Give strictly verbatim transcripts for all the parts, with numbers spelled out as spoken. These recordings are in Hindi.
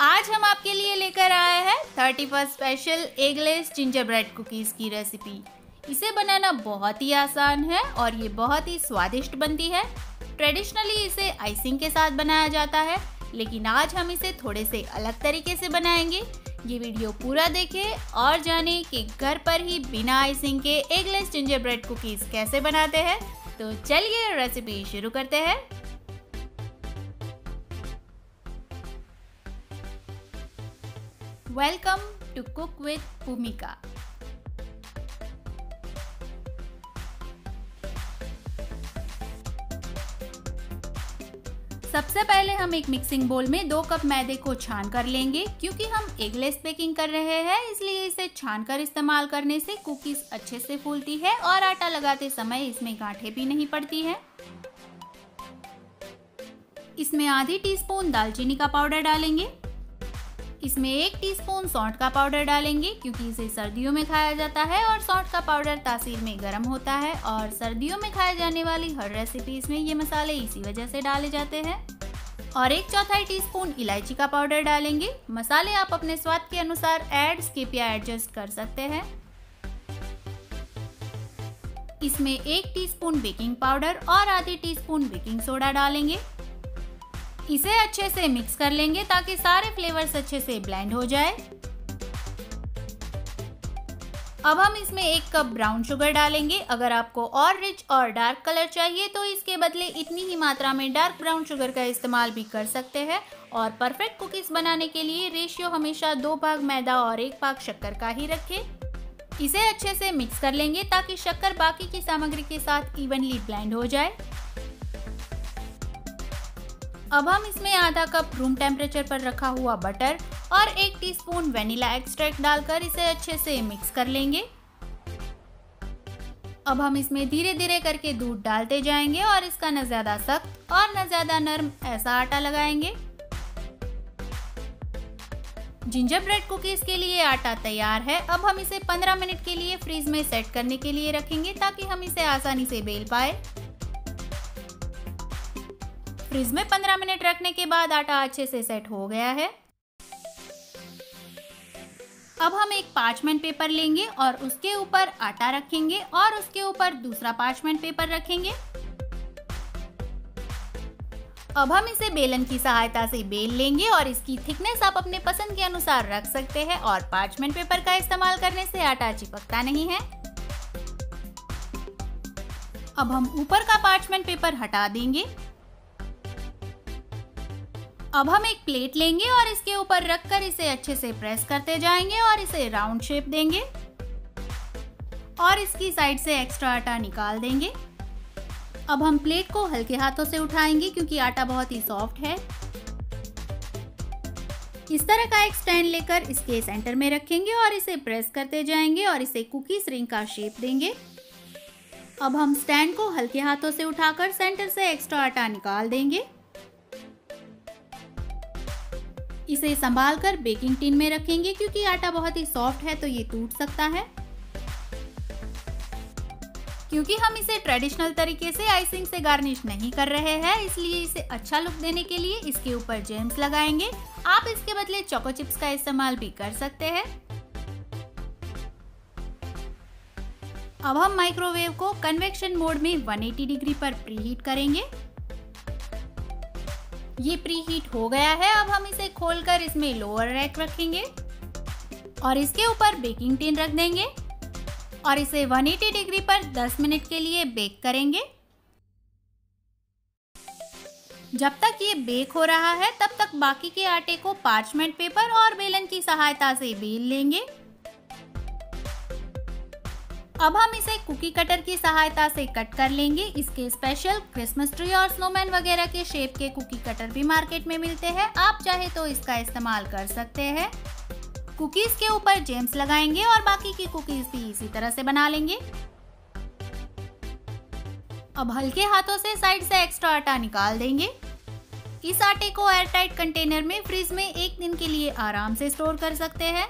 आज हम आपके लिए लेकर आए हैं thirty first special eggless gingerbread cookies की रेसिपी। इसे बनाना बहुत ही आसान है और ये बहुत ही स्वादिष्ट बनती है। ट्रेडिशनली इसे आइसिंग के साथ बनाया जाता है, लेकिन आज हम इसे थोड़े से अलग तरीके से बनाएंगे। ये वीडियो पूरा देखें और जानें कि घर पर ही बिना आइसिंग के एगलेस जिंजर ब्रेड कुकीज़ कैसे बनाते हैं। तो चलिए रेसिपी शुरू करते हैं। वेलकम टू कुकविथ भूमिका। सबसे पहले हम एक मिक्सिंग बोल में दो कप मैदे को छान कर लेंगे। क्योंकि हम एगलेस बेकिंग कर रहे हैं, इसलिए इसे छान कर इस्तेमाल करने से कुकीज अच्छे से फूलती है और आटा लगाते समय इसमें गांठें भी नहीं पड़ती हैं। इसमें आधी टीस्पून दालचीनी का पाउडर डालेंगे। इसमें एक टीस्पून सौंठ का पाउडर डालेंगे, क्योंकि इसे सर्दियों में खाया जाता है और सौंठ का पाउडर तासीर में गर्म होता है और सर्दियों में खाए जाने वाली हर रेसिपीज में ये मसाले इसी वजह से डाले जाते हैं। और एक चौथाई टीस्पून इलायची का पाउडर डालेंगे। मसाले आप अपने स्वाद के अनुसार ऐड, स्किप या एडजस्ट कर सकते हैं। इसमें एक टीस्पून बेकिंग पाउडर और आधी टीस्पून बेकिंग सोडा डालेंगे। इसे अच्छे से मिक्स कर लेंगे ताकि सारे फ्लेवर्स अच्छे से ब्लेंड हो जाए। अब हम इसमें एक कप ब्राउन शुगर डालेंगे। अगर आपको और रिच और डार्क कलर चाहिए तो इसके बदले इतनी ही मात्रा में डार्क ब्राउन शुगर का इस्तेमाल भी कर सकते हैं। और परफेक्ट कुकीज़ बनाने के लिए रेशियो हमेशा दो भाग मैदा और एक भाग शक्कर का ही रखें। इसे अच्छे से मिक्स कर लेंगे ताकि शक्कर बाकी की सामग्री के साथ इवनली ब्लेंड हो जाए। अब हम इसमें आधा कप रूम टेम्परेचर पर रखा हुआ बटर और एक टीस्पून वैनिला एक्सट्रैक्ट डालकर इसे अच्छे से मिक्स कर लेंगे। अब हम इसमें धीरे धीरे करके दूध डालते जाएंगे और इसका न ज्यादा सख्त और न ज्यादा नरम ऐसा आटा लगाएंगे। जिंजर ब्रेड कुकीज के लिए आटा तैयार है। अब हम इसे पंद्रह मिनट के लिए फ्रीज में सेट करने के लिए रखेंगे ताकि हम इसे आसानी से बेल पाए। फ्रिज में पंद्रह मिनट रखने के बाद आटा अच्छे से सेट हो गया है। अब हम एक पार्चमेंट पेपर लेंगे और उसके ऊपर आटा रखेंगे और उसके ऊपर दूसरा पार्चमेंट पेपर रखेंगे। अब हम इसे बेलन की सहायता से बेल लेंगे और इसकी थिकनेस आप अपने पसंद के अनुसार रख सकते हैं। और पार्चमेंट पेपर का इस्तेमाल करने से आटा चिपकता नहीं है। अब हम ऊपर का पार्चमेंट पेपर हटा देंगे। अब हम एक प्लेट लेंगे और इसके ऊपर रखकर इसे अच्छे से प्रेस करते जाएंगे और इसे राउंड शेप देंगे और इसकी साइड से एक्स्ट्रा आटा निकाल देंगे। अब हम प्लेट को हल्के हाथों से उठाएंगे क्योंकि आटा बहुत ही सॉफ्ट है। इस तरह का एक स्टैंड लेकर इसके सेंटर में रखेंगे और इसे प्रेस करते जाएंगे और इसे कुकीज रिंग का शेप देंगे। अब हम स्टैंड को हल्के हाथों से उठाकर सेंटर से एक्स्ट्रा आटा निकाल देंगे। इसे संभाल कर बेकिंग टिन में रखेंगे क्योंकि आटा बहुत ही सॉफ्ट है तो ये टूट सकता है। क्योंकि हम इसे ट्रेडिशनल तरीके से आइसिंग से गार्निश नहीं कर रहे हैं, इसलिए इसे अच्छा लुक देने के लिए इसके ऊपर जेम्स लगाएंगे। आप इसके बदले चोको चिप्स का इस्तेमाल भी कर सकते हैं। अब हम माइक्रोवेव को कन्वेक्शन मोड में एक सौ अस्सी डिग्री पर प्रीहीट करेंगे। ये प्रीहीट हो गया है। अब हम इसे खोलकर इसमें लोअर रैक रखेंगे और इसके ऊपर बेकिंग टिन रख देंगे और इसे एक सौ अस्सी डिग्री पर दस मिनट के लिए बेक करेंगे। जब तक ये बेक हो रहा है तब तक बाकी के आटे को पार्चमेंट पेपर और बेलन की सहायता से बेल लेंगे। अब हम इसे कुकी कटर की सहायता से कट कर लेंगे। इसके स्पेशल क्रिसमस ट्री और स्नोमैन वगैरह के शेप के कुकी कटर भी मार्केट में मिलते हैं। आप चाहे तो इसका इस्तेमाल कर सकते हैं। कुकीज के ऊपर जेम्स लगाएंगे और बाकी की कुकीज भी इसी तरह से बना लेंगे। अब हल्के हाथों से साइड से एक्स्ट्रा आटा निकाल देंगे। इस आटे को एयरटाइट कंटेनर में फ्रिज में एक दिन के लिए आराम से स्टोर कर सकते हैं।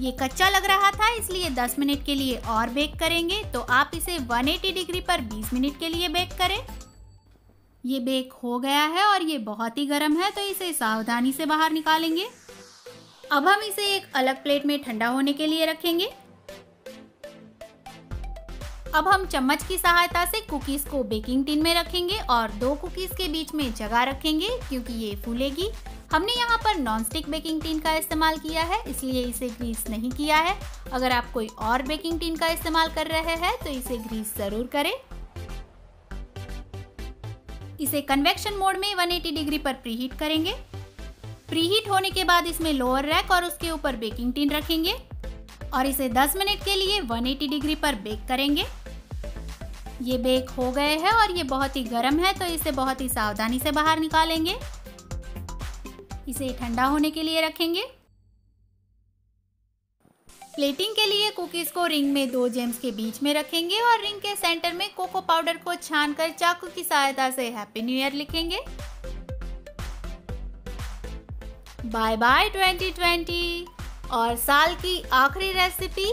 ये कच्चा लग रहा था इसलिए दस मिनट के लिए और बेक करेंगे। तो आप इसे एक सौ अस्सी डिग्री पर बीस मिनट के लिए बेक करें। ये बेक हो गया है और ये बहुत ही गर्म है, तो इसे सावधानी से बाहर निकालेंगे। अब हम इसे एक अलग प्लेट में ठंडा होने के लिए रखेंगे। अब हम चम्मच की सहायता से कुकीज़ को बेकिंग टिन में रखेंगे और दो कुकीज़ के बीच में जगह रखेंगे क्योंकि ये फूलेगी। हमने यहाँ पर नॉनस्टिक बेकिंग टिन का इस्तेमाल किया है, इसलिए इसे ग्रीस नहीं किया है। अगर आप कोई और बेकिंग टिन का इस्तेमाल कर रहे हैं तो इसे ग्रीस ज़रूर करें। इसे कन्वेक्शन मोड में एक सौ अस्सी डिग्री पर प्रीहीट करेंगे। प्रीहीट होने के बाद इसमें लोअर रैक और उसके ऊपर बेकिंग टिन रखेंगे और इसे दस मिनट के लिए एक सौ अस्सी डिग्री पर बेक करेंगे। ये बेक हो गए हैं और ये बहुत ही गर्म है, तो इसे बहुत ही सावधानी से बाहर निकालेंगे। इसे ठंडा होने के लिए रखेंगे। प्लेटिंग के लिए कुकीज़ को रिंग में दो जेम्स के बीच में रखेंगे और रिंग के सेंटर में कोको पाउडर को छानकर चाकू की सहायता से हैप्पी न्यू ईयर लिखेंगे। Bye bye twenty twenty. और साल की आखिरी रेसिपी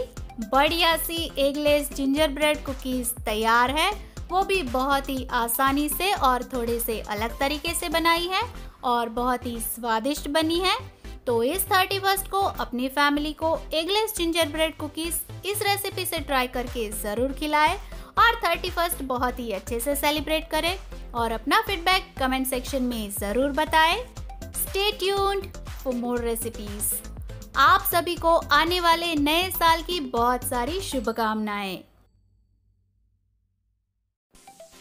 बढ़िया सी एगलेस जिंजर ब्रेड कुकीज़ तैयार है, वो भी बहुत ही आसानी से और थोड़े से अलग तरीके से बनाई है और बहुत ही स्वादिष्ट बनी है। तो इस थर्टी फर्स्ट को अपनी फैमिली को एगलेस जिंजर ब्रेड कुकीज़ इस रेसिपी से ट्राई करके ज़रूर खिलाएं और थर्टी फर्स्ट बहुत ही अच्छे से सेलिब्रेट करें और अपना फीडबैक कमेंट सेक्शन में ज़रूर बताएं। Stay tuned for more recipes. आप सभी को आने वाले नए साल की बहुत सारी शुभकामनाएं।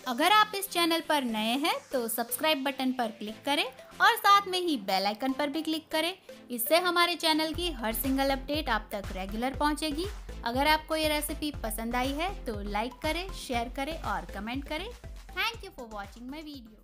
अगर आप इस चैनल पर नए हैं तो सब्सक्राइब बटन पर क्लिक करें और साथ में ही बेल आइकन पर भी क्लिक करें। इससे हमारे चैनल की हर सिंगल अपडेट आप तक रेगुलर पहुंचेगी। अगर आपको ये रेसिपी पसंद आई है तो लाइक करें, शेयर करें और कमेंट करें। Thank you for watching my video.